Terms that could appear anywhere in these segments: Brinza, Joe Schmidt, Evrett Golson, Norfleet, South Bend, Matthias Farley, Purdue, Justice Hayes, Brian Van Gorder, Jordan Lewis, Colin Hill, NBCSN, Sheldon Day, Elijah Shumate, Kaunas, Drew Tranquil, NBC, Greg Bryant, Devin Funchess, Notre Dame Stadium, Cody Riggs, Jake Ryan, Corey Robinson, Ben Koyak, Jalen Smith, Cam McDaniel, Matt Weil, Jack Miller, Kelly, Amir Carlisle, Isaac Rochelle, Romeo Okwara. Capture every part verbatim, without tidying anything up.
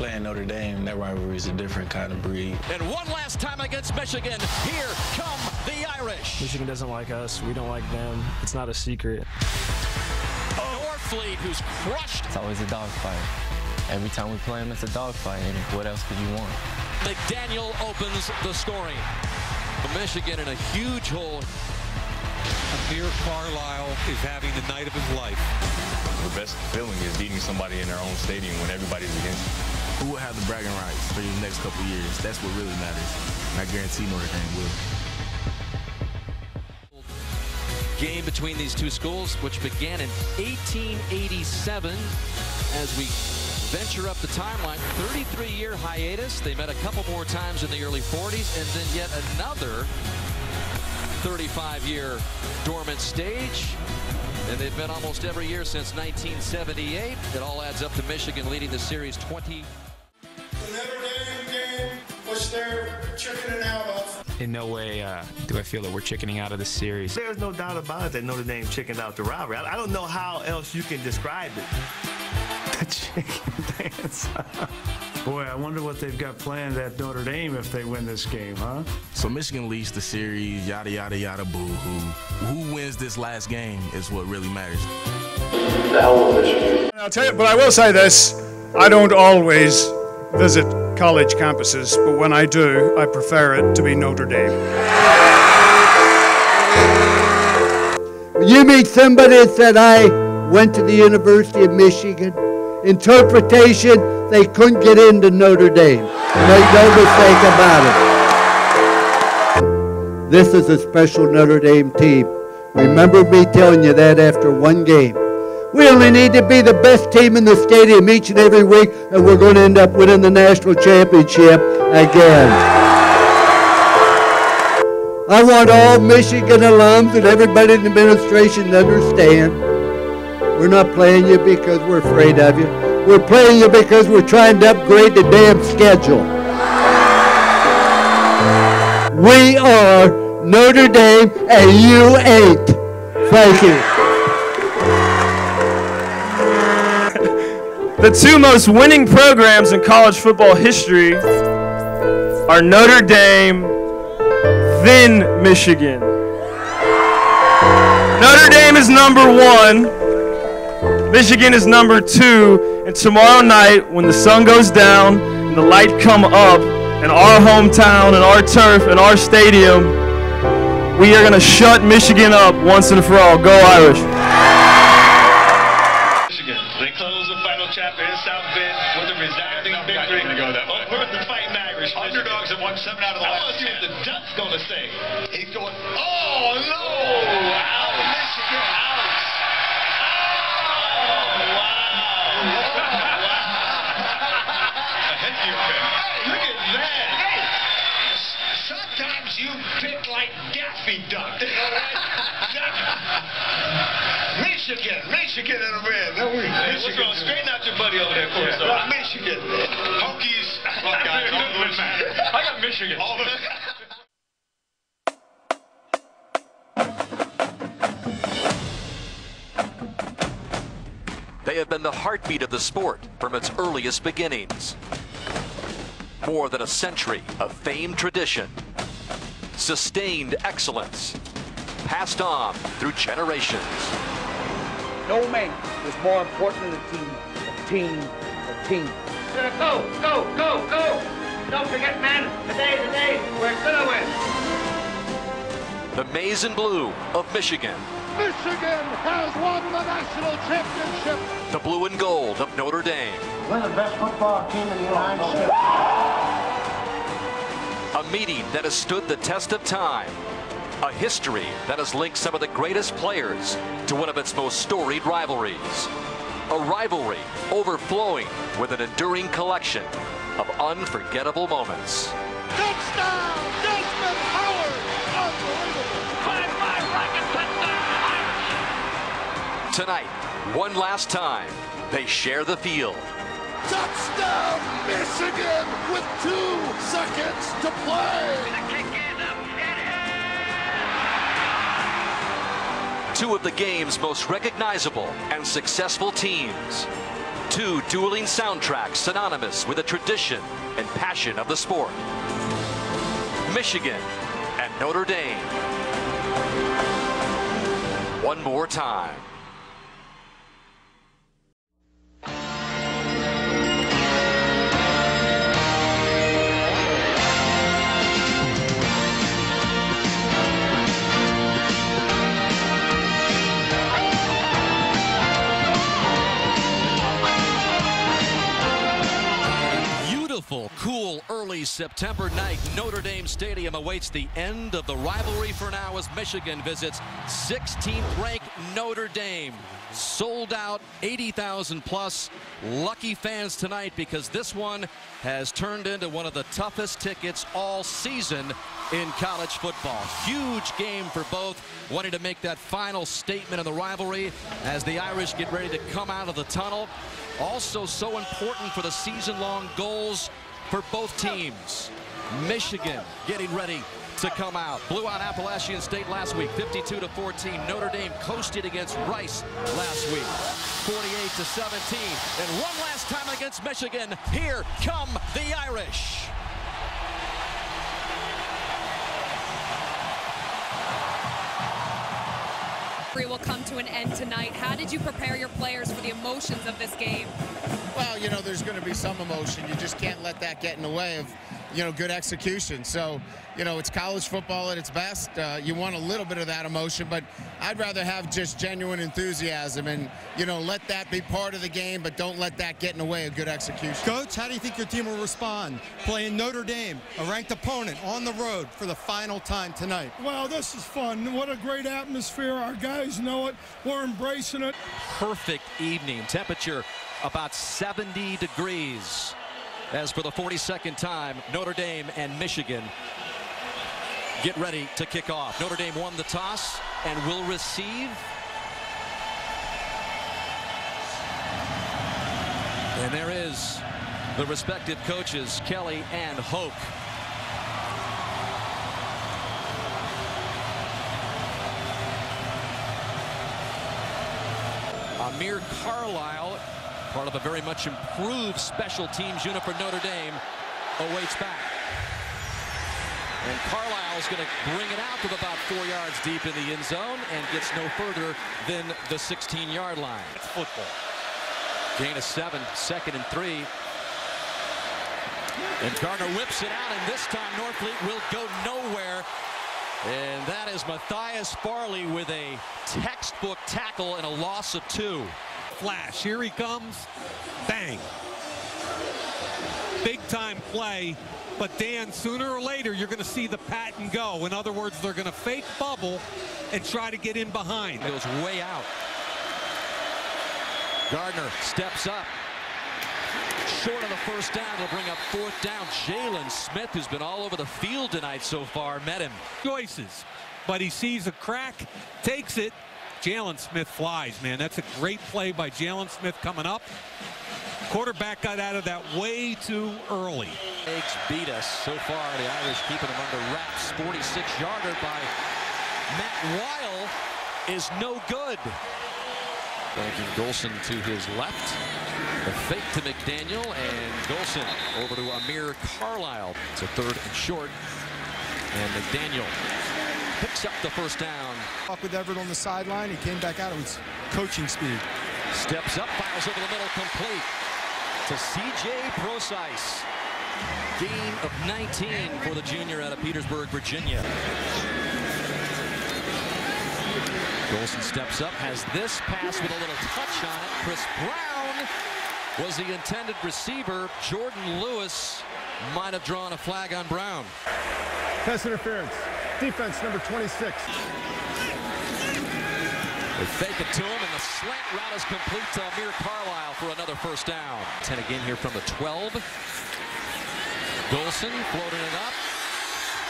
playing Notre Dame, that rivalry is a different kind of breed. And one last time against Michigan, here come the Irish. Michigan doesn't like us. We don't like them. It's not a secret. Norfleet, who's crushed. It's always a dogfight. Every time we play them, it's a dogfight. And what else could you want? McDaniel opens the scoring. Michigan in a huge hole. Amir Carlisle is having the night of his life. The best feeling is beating somebody in their own stadium when everybody's against you. Who will have the bragging rights for the next couple years? That's what really matters. And I guarantee Notre Dame will. Game between these two schools, which began in eighteen eighty-seven. As we venture up the timeline, thirty-three year hiatus. They met a couple more times in the early forties, and then yet another thirty-five year dormant stage. And they've been almost every year since nineteen seventy-eight. It all adds up to Michigan leading the series twenty. The Notre Dame game was their chickening out of. In no way uh, do I feel that we're chickening out of the series. There's no doubt about it that Notre Dame chickened out the rivalry. I don't know how else you can describe it. The chicken dance. Boy, I wonder what they've got planned at Notre Dame if they win this game, huh? So Michigan leads the series, yada, yada, yada, boo-hoo. Who wins this last game is what really matters. The hell with Michigan. I'll tell you, but I will say this. I don't always visit college campuses, but when I do, I prefer it to be Notre Dame. You meet somebody that said, I went to the University of Michigan. Interpretation, they couldn't get into Notre Dame. Make no mistake about it. This is a special Notre Dame team. Remember me telling you that after one game. We only need to be the best team in the stadium each and every week, and we're going to end up winning the national championship again. I want all Michigan alums and everybody in the administration to understand we're not playing you because we're afraid of you. We're playing you because we're trying to upgrade the damn schedule. We are Notre Dame and you ain't. Thank you. The two most winning programs in college football history are Notre Dame, then Michigan. Notre Dame is number one. Michigan is number two, and tomorrow night when the sun goes down and the light come up in our hometown, in our turf, in our stadium, we are going to shut Michigan up once and for all. Go Irish. Michigan, they close the final chapter in South Bend with a resounding victory. We're going to fight in Irish. Underdogs have won seven out of the last. I want to see what the Duck's going to say. He's going, oh, no, out of Michigan, out. Duck. Michigan, Michigan in a red. No, we. Hey, what's wrong? Straighten out your buddy over there, Corey. Yeah, right. Michigan. Hokies. Look, guys, it doesn't matter. I got Michigan. All of it. They have been the heartbeat of the sport from its earliest beginnings. More than a century of famed tradition. Sustained excellence, passed on through generations. No man was more important than the team, the team, the team. Go, go, go, go! Don't forget, man, today is the day we're gonna win. The maize and blue of Michigan. Michigan has won the national championship. The blue and gold of Notre Dame. We're the best football team in the United States. A meeting that has stood the test of time. A history that has linked some of the greatest players to one of its most storied rivalries. A rivalry overflowing with an enduring collection of unforgettable moments. Touchdown, Desmond Howard! Unbelievable! five five rocket touchdown! Tonight, one last time, they share the field. Touchdown, Michigan, with two seconds to play. The kick is up, get it! Two of the game's most recognizable and successful teams Two dueling soundtracks synonymous with the tradition and passion of the sport. Michigan and Notre Dame. One more time. Cool early September night, Notre Dame Stadium awaits the end of the rivalry for now as Michigan visits sixteenth ranked Notre Dame. Sold out, eighty thousand plus. Lucky fans tonight because this one has turned into one of the toughest tickets all season in college football. Huge game for both, wanting to make that final statement in the rivalry as the Irish get ready to come out of the tunnel. Also so important for the season-long goals for both teams. Michigan getting ready to come out. Blew out Appalachian State last week, fifty-two to fourteen. Notre Dame coasted against Rice last week, forty-eight to seventeen. And one last time against Michigan, here come the Irish. Will come to an end tonight. How did you prepare your players for the emotions of this game? Well, you know, there's going to be some emotion. You just can't let that get in the way of, you know, good execution. So, you know, it's college football at its best. Uh, you want a little bit of that emotion, but I'd rather have just genuine enthusiasm and, you know, let that be part of the game, but don't let that get in the way of good execution. Coach, how do you think your team will respond playing Notre Dame, a ranked opponent, on the road for the final time tonight? Wow, this is fun. What a great atmosphere. Our guys know it. We're embracing it. Perfect evening. Temperature about seventy degrees. As for the forty-second time, Notre Dame and Michigan get ready to kick off. Notre Dame won the toss and will receive. And there is the respective coaches, Kelly and Hoke. Amir Carlisle, part of a very much improved special teams unit for Notre Dame, awaits back. And Carlisle's going to bring it out to about four yards deep in the end zone and gets no further than the sixteen yard line. It's football. Gain of seven, second and three. And Gardner whips it out, and this time Norfleet will go nowhere. And that is Matthias Farley with a textbook tackle and a loss of two. Flash, here he comes. Bang. Big time play. But, Dan, sooner or later, you're going to see the pattern go. In other words, they're going to fake bubble and try to get in behind. It was way out. Gardner steps up. Short of the first down, they'll bring up fourth down. Jalen Smith, who's been all over the field tonight so far, met him. Choices, but he sees a crack, takes it. Jalen Smith flies, man. That's a great play by Jalen Smith coming up. Quarterback got out of that way too early. Cakes beat us so far. The Irish keeping them under wraps. forty-six yarder by Matt Weil is no good. Banking Golson to his left. The fake to McDaniel, and Golson over to Amir Carlisle. It's a third and short, and McDaniel picks up the first down. Up with Evrett on the sideline. He came back out. It was coaching speed. Steps up, files over the middle, complete to C J. Procise. Gain of nineteen for the junior out of Petersburg, Virginia. Golson steps up, has this pass with a little touch on it. Chris Brown was the intended receiver. Jordan Lewis might have drawn a flag on Brown. Pass interference. Defense number twenty-six. They fake it to him, and the slant route is complete to Amir Carlisle for another first down. ten again here from the twelve. Golson floating it up.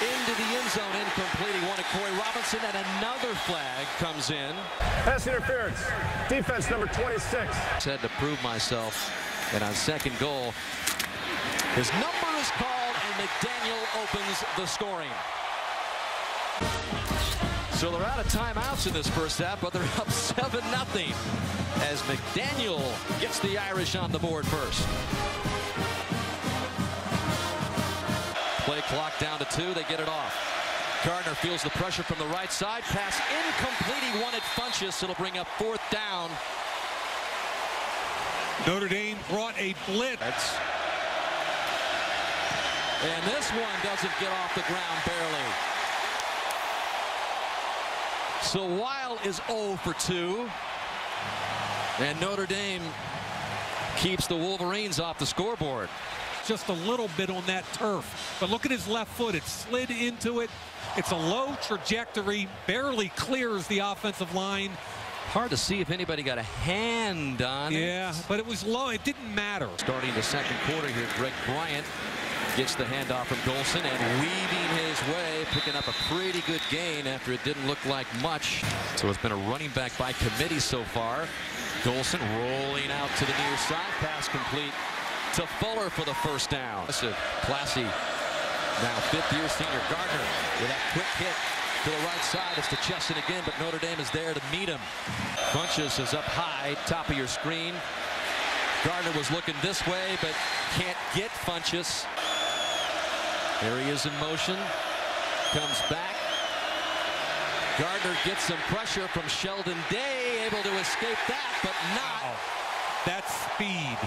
Into the end zone, incomplete. He wanted Corey Robinson, and another flag comes in. Pass interference. Defense number twenty-six. Said to prove myself, and on second goal, his number is called, and McDaniel opens the scoring. So they're out of timeouts in this first half, but they're up seven nothing as McDaniel gets the Irish on the board first. Play clock down to two. They get it off. Gardner feels the pressure from the right side. Pass incomplete. He wanted Funchess. It'll bring up fourth down. Notre Dame brought a blitz. That's... And this one doesn't get off the ground barely. So Weil is zero for two. And Notre Dame keeps the Wolverines off the scoreboard. Just a little bit on that turf. But look at his left foot. It slid into it. It's a low trajectory. Barely clears the offensive line. Hard to see if anybody got a hand on it. Yeah, but it was low. It didn't matter. Starting the second quarter here, Greg Bryant gets the handoff from Golson and weaving his way, picking up a pretty good gain after it didn't look like much. So it's been a running back by committee so far. Golson rolling out to the near side, pass complete to Fuller for the first down. That's a classy, now fifth-year senior Gardner with that quick hit to the right side. It's to Chesson again, but Notre Dame is there to meet him. Funchess is up high, top of your screen. Gardner was looking this way, but can't get Funchess. There he is in motion, comes back. Gardner gets some pressure from Sheldon Day, able to escape that, but not. Wow. That's speed.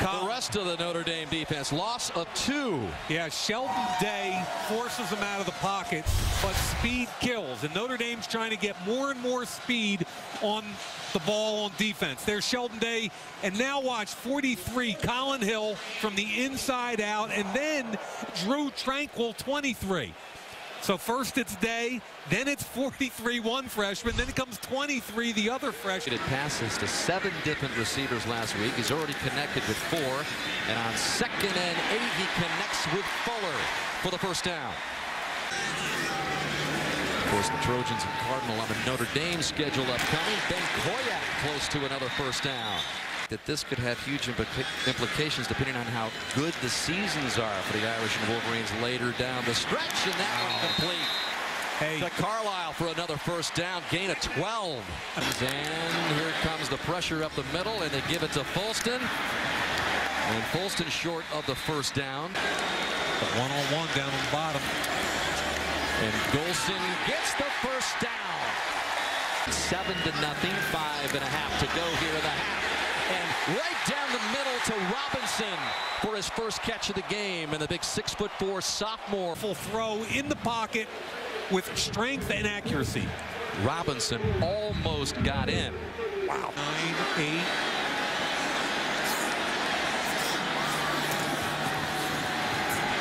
The rest of the Notre Dame defense, loss of two. Yeah, Sheldon Day forces him out of the pocket, but speed kills. And Notre Dame's trying to get more and more speed on the ball on defense. There's Sheldon Day, and now watch forty-three, Colin Hill from the inside out, and then Drew Tranquil, twenty-three. So first it's Day, then it's forty-three, one freshman, then it comes twenty-three, the other freshman. It passes to seven different receivers last week. He's already connected with four, and on second and eight, he connects with Fuller for the first down. Of course, the Trojans and Cardinal on the Notre Dame schedule upcoming. Ben Koyak close to another first down. That this could have huge implications depending on how good the seasons are for the Irish and Wolverines later down the stretch, and that one complete. Hey. To Carlisle for another first down, gain of twelve. And here comes the pressure up the middle, and they give it to Fulston. And Fulston short of the first down. The one-on-one down on the bottom. And Golson gets the first down. Seven to nothing, five and a half to go here in the half. And right down the middle to Robinson for his first catch of the game, and the big six foot four sophomore. Full throw in the pocket with strength and accuracy. Robinson almost got in. Wow. Nine, eight.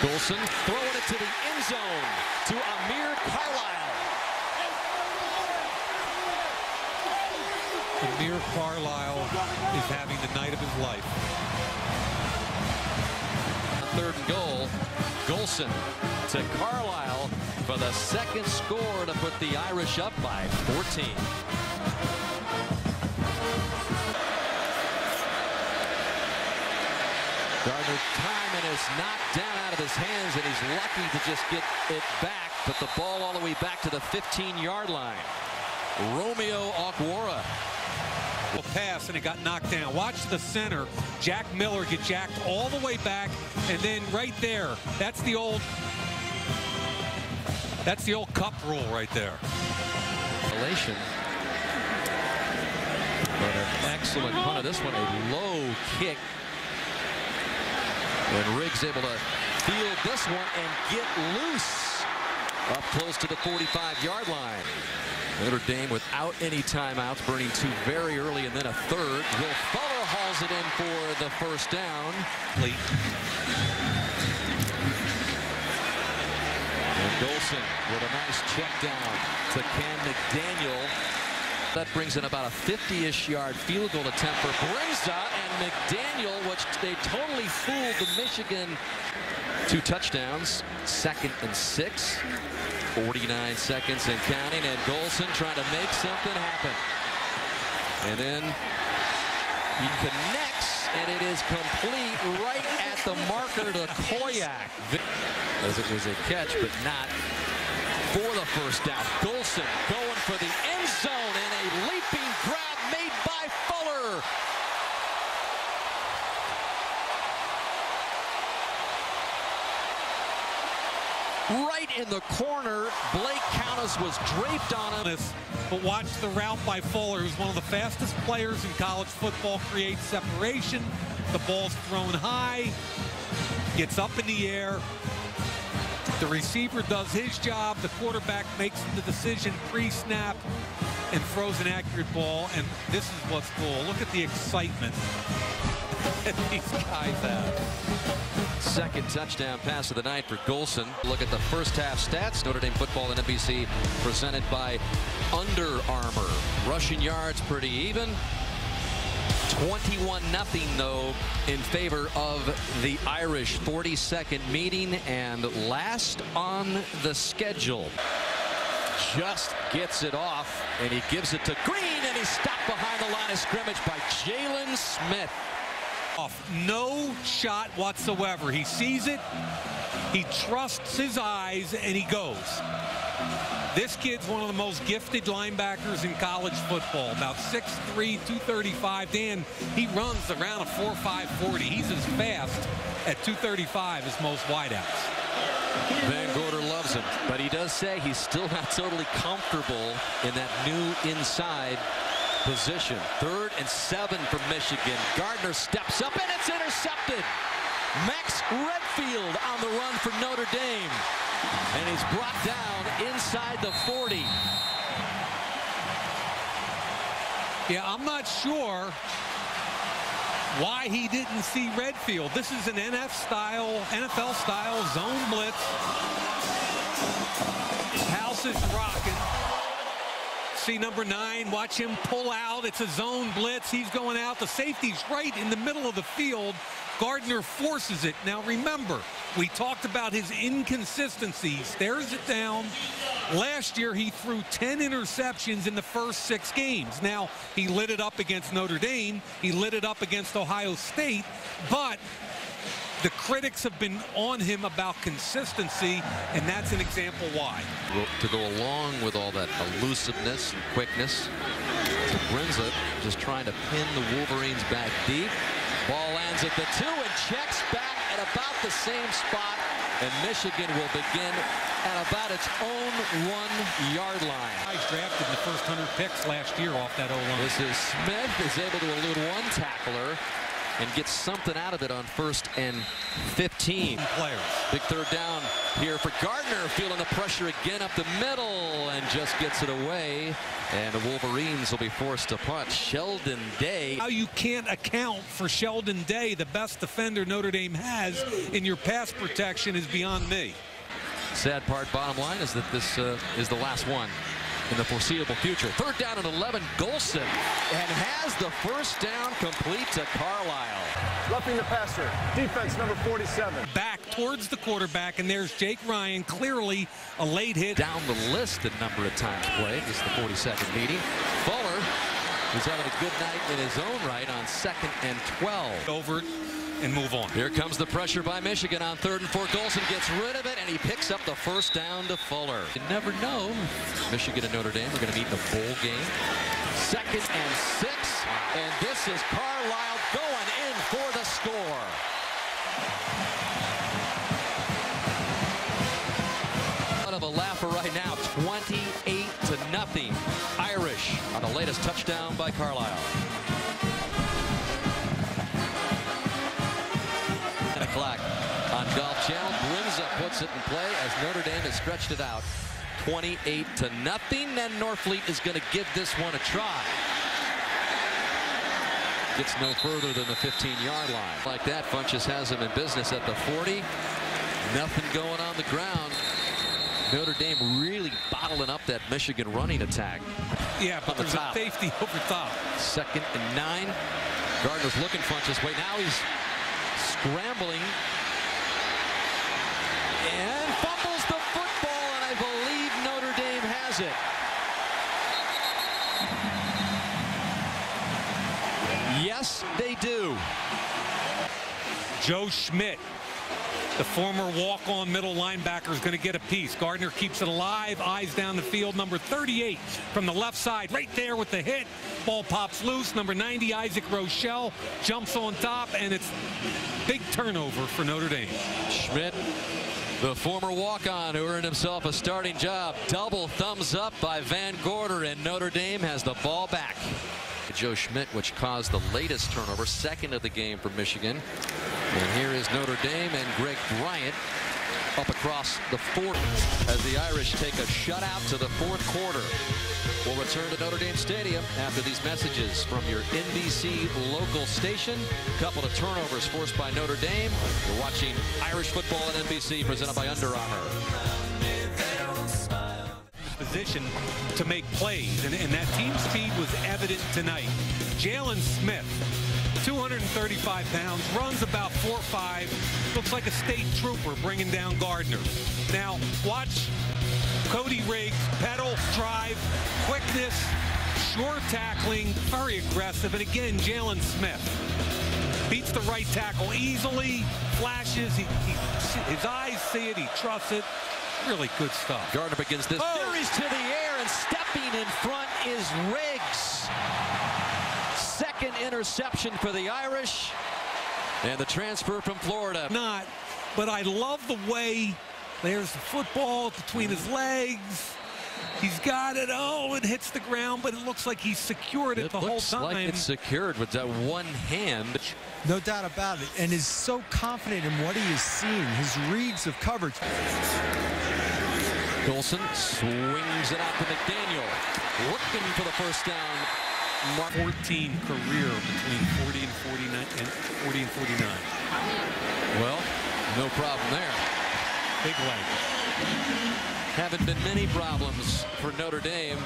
Golson throwing it to the end zone to Amir Carlisle. Amir Carlisle is having the night of his life. Third and goal, Golson to Carlisle for the second score to put the Irish up by fourteen. Gardner timing is knocked down out of his hands, and he's lucky to just get it back, but the ball all the way back to the fifteen-yard line. Romeo Okwara. Pass, and it got knocked down. Watch the center, Jack Miller, get jacked all the way back, and then right there, that's the old that's the old cup rule right there. Elation. But an excellent punt of this one, a low kick. And Riggs able to field this one and get loose up close to the forty-five-yard line. Notre Dame without any timeouts, burning two very early and then a third. Will Fuller hauls it in for the first down. Late. And Golson with a nice check down to Cam McDaniel. That brings in about a fifty-ish yard field goal attempt for Brinza and McDaniel, which they totally fooled the Michigan. Two touchdowns, second and six. forty-nine seconds and counting, and Golson trying to make something happen. And then he connects, and it is complete right at the marker to Koyak. As it was a catch, but not for the first down. Golson going for the end zone and a leaping grab made by Fuller. Right in the corner, Blake Kaunas was draped on him. But watch the route by Fuller, who's one of the fastest players in college football, creates separation. The ball's thrown high, gets up in the air. The receiver does his job. The quarterback makes the decision pre-snap and throws an accurate ball. And this is what's cool. Look at the excitement that these guys have. Second touchdown pass of the night for Golson. Look at the first half stats. Notre Dame football and N B C presented by Under Armour. Rushing yards pretty even. twenty-one nothing though in favor of the Irish. forty-second meeting and last on the schedule. Just gets it off and he gives it to Green and he's stopped behind the line of scrimmage by Jalen Smith. Off. No shot whatsoever. He sees it, he trusts his eyes, and he goes. This kid's one of the most gifted linebackers in college football. About six three, two thirty-five. Dan, he runs around a four five forty. He's as fast at two thirty-five as most wideouts. Van Gorder loves him, but he does say he's still not totally comfortable in that new inside position. Third and seven for Michigan. Gardner steps up and it's intercepted. Max Redfield on the run for Notre Dame. And he's brought down inside the forty. Yeah, I'm not sure why he didn't see Redfield. This is an N F style, N F L style zone blitz. House is rocking. See number nine, watch him pull out. It's a zone blitz. He's going out. The safety's right in the middle of the field. Gardner forces it. Now remember, we talked about his inconsistency. He stares it down. Last year he threw ten interceptions in the first six games. Now he lit it up against Notre Dame. He lit it up against Ohio State. But the critics have been on him about consistency, and that's an example why. To go along with all that elusiveness and quickness, Brinza just trying to pin the Wolverines back deep. Ball lands at the two and checks back at about the same spot, and Michigan will begin at about its own one-yard line. He's drafted in the first one hundred picks last year off that O line. This is Smith, is able to elude one tackler and gets something out of it on first and fifteen. Players. Big third down here for Gardner, feeling the pressure again up the middle and just gets it away. And the Wolverines will be forced to punt. Sheldon Day. How you can't account for Sheldon Day, the best defender Notre Dame has in your pass protection, is beyond me. Sad part, bottom line, is that this uh, is the last one in the foreseeable future. Third down and eleven, Golson, and has the first down complete to Carlisle. Roughing the passer, defense number forty-seven. Back towards the quarterback, and there's Jake Ryan, clearly a late hit. Down the list the number of times played. This is the forty-second meeting. Fuller, who's having a good night in his own right on second and twelve. Over and move on. Here comes the pressure by Michigan on third and four. Golson gets rid of it and he picks up the first down to Fuller. You never know. Michigan and Notre Dame are going to meet in a bowl game. Second and six, and this is Carlisle going in for the score. Out of a laugher right now, twenty-eight to nothing. Irish on the latest touchdown by Carlisle. Clock on Golf Channel. Brinza puts it in play as Notre Dame has stretched it out twenty-eight to nothing. Then Norfleet is going to give this one a try. Gets no further than the fifteen yard line. Like that, Funchess has him in business at the forty. Nothing going on the ground. Notre Dame really bottling up that Michigan running attack. Yeah, but there's a safety over top. Second and nine. Gardner's looking Funchess. Wait, now he's scrambling and fumbles the football, and I believe Notre Dame has it. Yes, they do. Joe Schmidt The former walk-on middle linebacker is going to get a piece. Gardner keeps it alive, eyes down the field. Number thirty-eight from the left side, right there with the hit. Ball pops loose. Number ninety, Isaac Rochelle, jumps on top, and it's big turnover for Notre Dame. Schmidt, the former walk-on who earned himself a starting job. Double thumbs up by Van Gorder, and Notre Dame has the ball back. Joe Schmidt, which caused the latest turnover, second of the game for Michigan. And here is Notre Dame and Greg Bryant up across the fourth as the Irish take a shutout to the fourth quarter. We'll return to Notre Dame Stadium after these messages from your N B C local station. A couple of turnovers forced by Notre Dame. You're watching Irish football on N B C, presented by Under Armour. Position to make plays, and, and that team speed was evident tonight. Jalen Smith, two hundred thirty-five pounds, runs about four five, looks like a state trooper bringing down Gardner. Now watch Cody Riggs, pedal, drive, quickness, sure tackling, very aggressive, and again, Jalen Smith beats the right tackle easily, flashes, he, he, his eyes see it, he trusts it. Really good stuff. Gardner begins this. Oh. There he's to the air, and stepping in front is Riggs. Second interception for the Irish. And the transfer from Florida. Not, but I love the way there's the football between his legs. He's got it. Oh, it hits the ground, but it looks like he's secured it, it the whole time. Looks like it's secured with that one hand. No doubt about it, and is so confident in what he is seeing, his reads of coverage. Golson swings it out to McDaniel, looking for the first down. Mark fourteen career between forty and forty-nine, and forty and forty-nine. Well, no problem there. Big leg. Haven't been many problems for Notre Dame.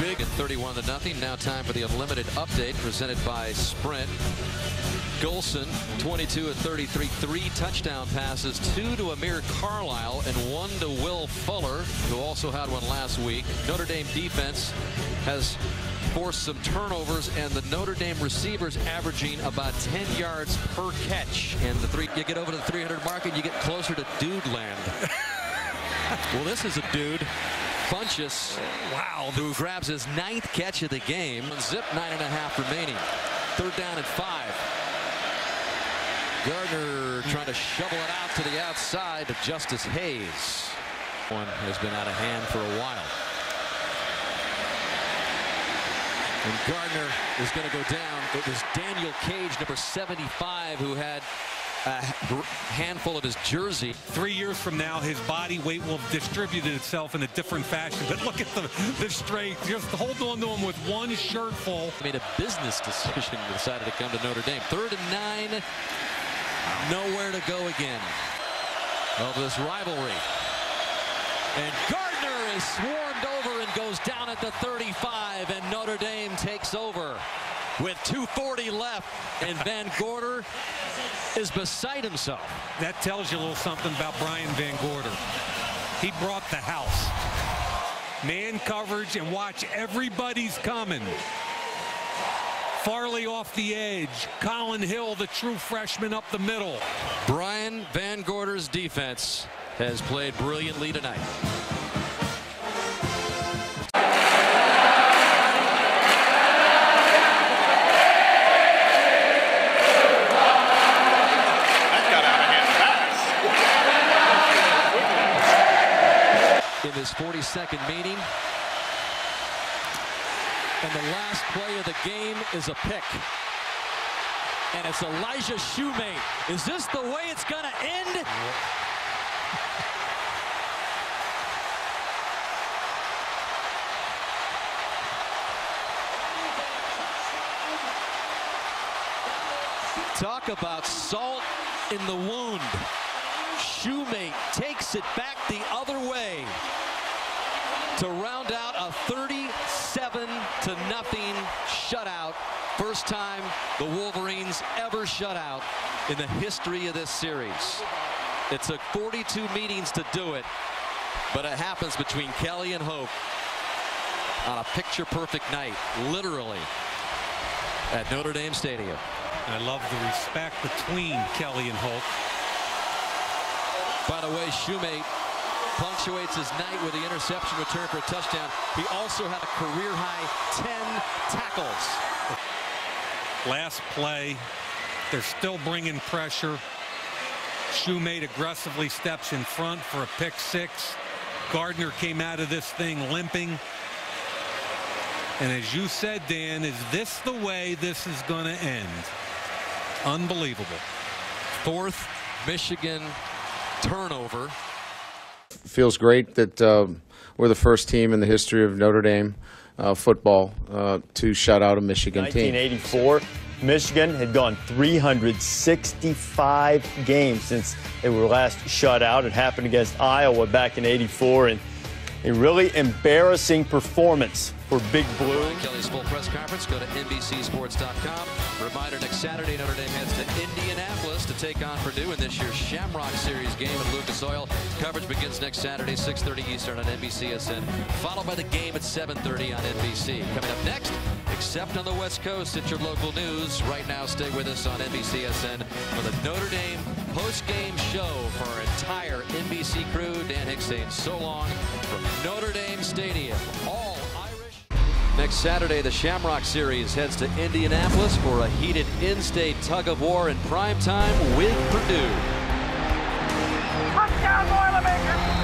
Big at thirty-one to nothing. Now time for the unlimited update presented by Sprint. Golson, twenty-two of thirty-three, three touchdown passes, two to Amir Carlisle and one to Will Fuller, who also had one last week. Notre Dame defense has forced some turnovers, and the Notre Dame receivers averaging about ten yards per catch. And the three, you get over to the three hundred mark, and you get closer to dude land. Well, this is a dude. Funchess, wow, who grabs his ninth catch of the game. Zip, nine and a half remaining. Third down and five. Gardner trying to shovel it out to the outside of Justice Hayes. One has been out of hand for a while. And Gardner is going to go down. It was Daniel Cage, number seventy-five, who had a handful of his jersey. Three years from now, his body weight will have distributed itself in a different fashion. But look at the, the strength. Just hold on to him with one shirt full. Made a business decision, decided to come to Notre Dame. Third and nine. Nowhere to go again of this rivalry. And Gardner is swarmed over and goes down at the thirty-five, and Notre Dame takes over with two forty left, and Van Gorder is beside himself. That tells you a little something about Brian Van Gorder. He brought the house. Man coverage, and watch, everybody's coming. Farley off the edge. Colin Hill, the true freshman, up the middle. Brian Van Gorder's defense has played brilliantly tonight. That got out of hand fast. In this forty-second meeting, and the last play of the game is a pick. And it's Elijah Shumate. Is this the way it's going to end? Talk about salt in the wound. Shumate takes it back the other way to round out a thirty-seven to nothing shutout. First time the Wolverines ever shut out in the history of this series. It took forty-two meetings to do it, but it happens between Kelly and Hoke on a picture-perfect night, literally, at Notre Dame Stadium. I love the respect between Kelly and Hoke. By the way, Shumate punctuates his night with the interception return for a touchdown. He also had a career-high ten tackles. Last play, they're still bringing pressure. Shumate aggressively steps in front for a pick six. Gardner came out of this thing limping. And as you said, Dan, is this the way this is going to end? Unbelievable. Fourth Michigan turnover. Feels great that uh, we're the first team in the history of Notre Dame uh, football uh, to shut out a Michigan team. nineteen eighty-four, Michigan had gone three hundred sixty-five games since they were last shut out. It happened against Iowa back in eighty-four, and a really embarrassing performance for Big Blue. Brian Kelly's full press conference. Go to N B C sports dot com. Reminder, next Saturday, Notre Dame heads to Indianapolis to take on Purdue in this year's Shamrock Series game at Lucas Oil. Coverage begins next Saturday, six thirty Eastern on N B C S N, followed by the game at seven thirty on N B C. Coming up next, except on the West Coast, it's your local news. Right now, stay with us on N B C S N for the Notre Dame post-game show for our entire N B C crew. Dan Hicks saying so long from Notre Dame Stadium. All Irish. Next Saturday, the Shamrock Series heads to Indianapolis for a heated in-state tug-of-war in primetime with Purdue. Touchdown, Boilermakers!